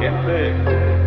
get big.